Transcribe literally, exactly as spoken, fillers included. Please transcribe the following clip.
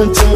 want to